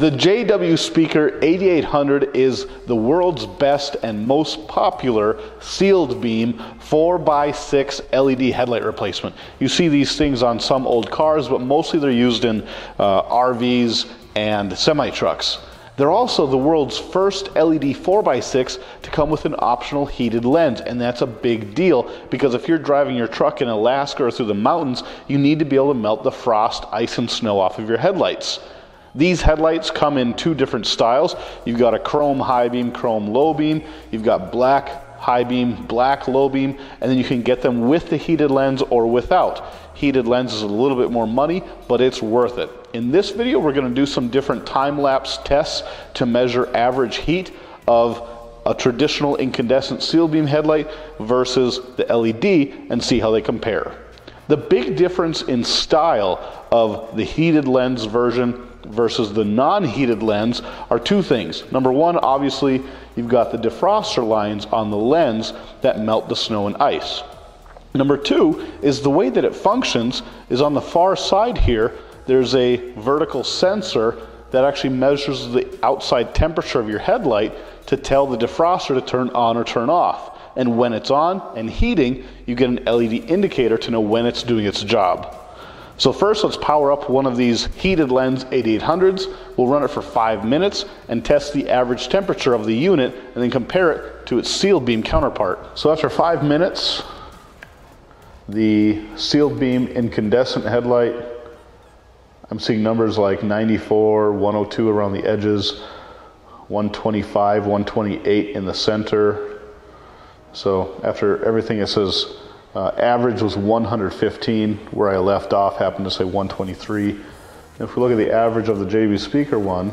The JW Speaker 8800 is the world's best and most popular sealed beam 4x6 LED headlight replacement. You see these things on some old cars, but mostly they're used in RVs and semi-trucks. They're also the world's first LED 4x6 to come with an optional heated lens, and that's a big deal because if you're driving your truck in Alaska or through the mountains, you need to be able to melt the frost, ice, and snow off of your headlights. These headlights come in two different styles. You've got a chrome high beam, chrome low beam, you've got black high beam, black low beam, and then you can get them with the heated lens or without. Heated lens is a little bit more money, but it's worth it. In this video, we're going to do some different time-lapse tests to measure average heat of a traditional incandescent sealed beam headlight versus the LED and see how they compare. The big difference in style of the heated lens version versus the non-heated lens are two things. Number one, obviously, you've got the defroster lines on the lens that melt the snow and ice. Number two is the way that it functions is on the far side here, there's a vertical sensor that actually measures the outside temperature of your headlight to tell the defroster to turn on or turn off. And when it's on and heating, you get an LED indicator to know when it's doing its job. So first, let's power up one of these heated lens 8800s. We'll run it for 5 minutes and test the average temperature of the unit and then compare it to its sealed beam counterpart. So after 5 minutes, the sealed beam incandescent headlight, I'm seeing numbers like 94, 102 around the edges, 125, 128 in the center. So after everything, it says average was 115, where I left off happened to say 123. And if we look at the average of the JW Speaker one,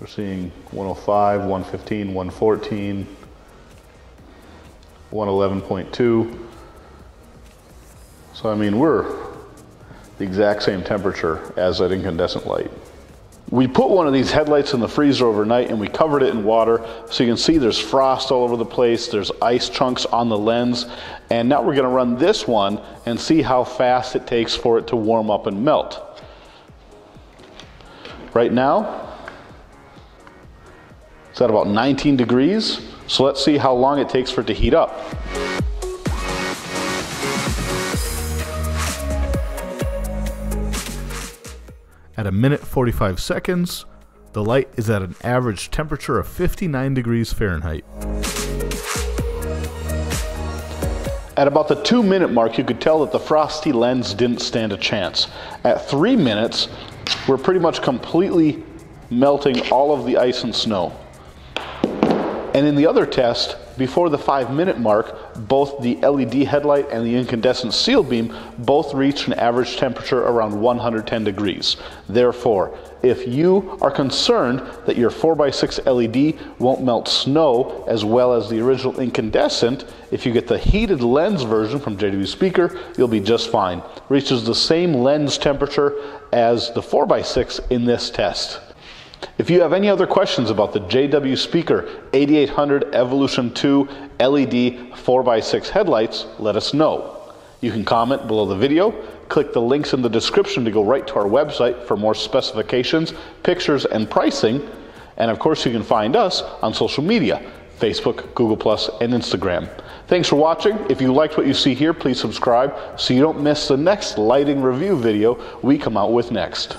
we're seeing 105, 115, 114, 111.2. So I mean, we're the exact same temperature as that incandescent light. We put one of these headlights in the freezer overnight and we covered it in water. So you can see there's frost all over the place. There's ice chunks on the lens. And now we're going to run this one and see how fast it takes for it to warm up and melt. Right now, it's at about 19 degrees. So let's see how long it takes for it to heat up. At 1 minute 45 seconds, the light is at an average temperature of 59 degrees Fahrenheit. At about the 2 minute mark, you could tell that the frosty lens didn't stand a chance. At 3 minutes, we're pretty much completely melting all of the ice and snow. And in the other test, before the 5 minute mark, both the LED headlight and the incandescent sealed beam both reached an average temperature around 110 degrees. Therefore, if you are concerned that your 4x6 LED won't melt snow as well as the original incandescent, if you get the heated lens version from JW Speaker, you'll be just fine. It reaches the same lens temperature as the 4x6 in this test. If you have any other questions about the JW Speaker 8800 Evolution 2 LED 4x6 headlights, let us know. You can comment below the video, click the links in the description to go right to our website for more specifications, pictures, and pricing. And of course, you can find us on social media, Facebook, Google+, and Instagram. Thanks for watching. If you liked what you see here, please subscribe so you don't miss the next lighting review video we come out with next.